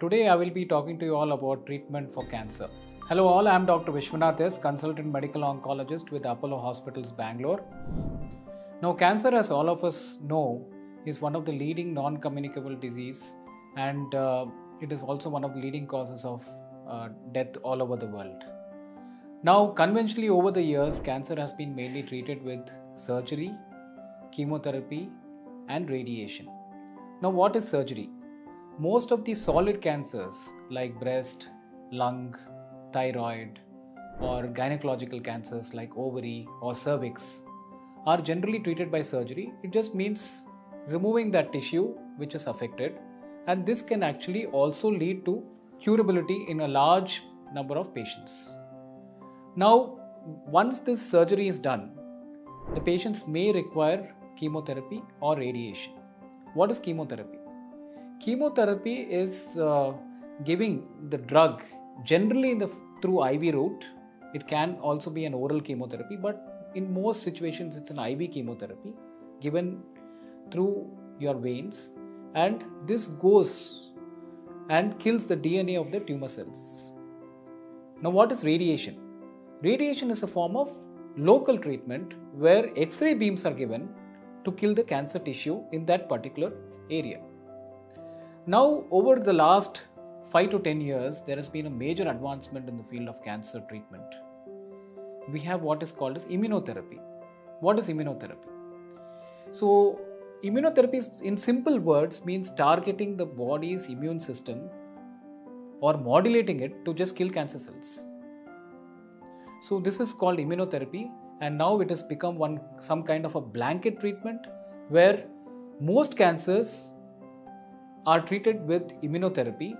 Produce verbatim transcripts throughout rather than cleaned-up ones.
Today I will be talking to you all about treatment for cancer. Hello all, I am Doctor Vishwanath S, Consultant Medical Oncologist with Apollo Hospitals, Bangalore. Now cancer, as all of us know, is one of the leading non-communicable disease, and uh, it is also one of the leading causes of uh, death all over the world. Now conventionally over the years, cancer has been mainly treated with surgery, chemotherapy and radiation. Now what is surgery? Most of the solid cancers like breast, lung, thyroid or gynecological cancers like ovary or cervix are generally treated by surgery. It just means removing that tissue which is affected, and this can actually also lead to curability in a large number of patients. Now once this surgery is done, the patients may require chemotherapy or radiation. What is chemotherapy? Chemotherapy is uh, giving the drug generally in the, through I V route. It can also be an oral chemotherapy, but in most situations it's an I V chemotherapy given through your veins, and this goes and kills the D N A of the tumor cells. Now what is radiation? Radiation is a form of local treatment where X-ray beams are given to kill the cancer tissue in that particular area. Now over the last five to ten years, there has been a major advancement in the field of cancer treatment. We have what is called as immunotherapy. What is immunotherapy? So immunotherapy in simple words means targeting the body's immune system or modulating it to just kill cancer cells. So this is called immunotherapy, and now it has become one some kind of a blanket treatment where most cancers are treated with immunotherapy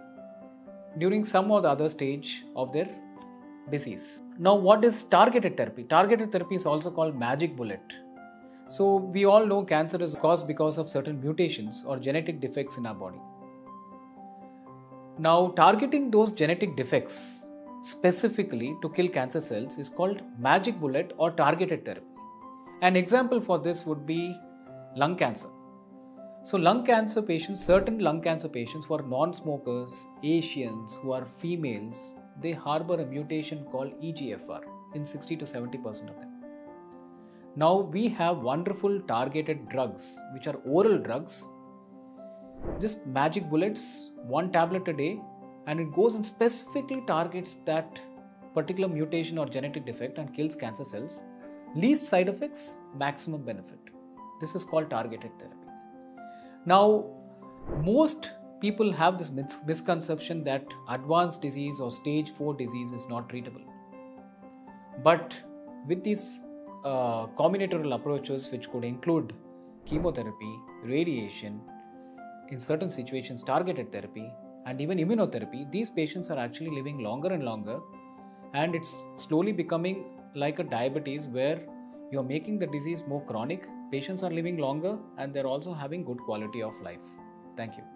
during some or the other stage of their disease. Now what is targeted therapy? Targeted therapy is also called magic bullet. So we all know cancer is caused because of certain mutations or genetic defects in our body. Now targeting those genetic defects specifically to kill cancer cells is called magic bullet or targeted therapy. An example for this would be lung cancer. So lung cancer patients, certain lung cancer patients who are non-smokers, Asians, who are females, they harbor a mutation called E G F R in sixty to seventy percent of them. Now we have wonderful targeted drugs which are oral drugs, just magic bullets, one tablet a day, and it goes and specifically targets that particular mutation or genetic defect and kills cancer cells. Least side effects, maximum benefit. This is called targeted therapy. Now, most people have this misconception that advanced disease or stage four disease is not treatable. But with these uh, combinatorial approaches, which could include chemotherapy, radiation, in certain situations targeted therapy and even immunotherapy, these patients are actually living longer and longer, and it's slowly becoming like a diabetes where you are making the disease more chronic. Patients are living longer and they're also having good quality of life. Thank you.